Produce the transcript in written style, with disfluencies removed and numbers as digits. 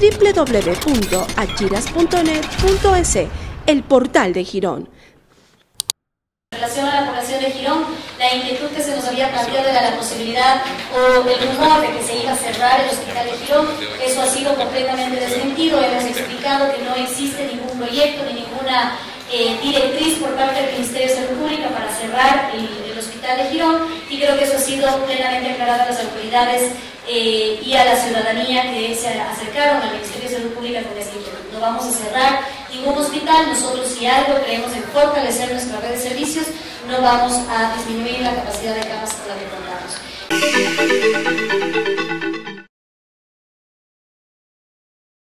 www.achiras.net.es, el portal de Girón. En relación a la población de Girón, la inquietud que se nos había planteado era la posibilidad o el rumor de que se iba a cerrar el hospital de Girón. Eso ha sido completamente desmentido. Hemos explicado que no existe ningún proyecto ni ninguna directriz por parte del Ministerio de Salud Pública para cerrar el hospital de Girón, y creo que eso ha sido plenamente aclarado a las autoridades y a la ciudadanía que se acercaron al Ministerio de Salud Pública con esta inquietud. No vamos a cerrar ningún hospital. Nosotros, si algo, creemos en fortalecer nuestra red de servicios. No vamos a disminuir la capacidad de camas con la que contamos.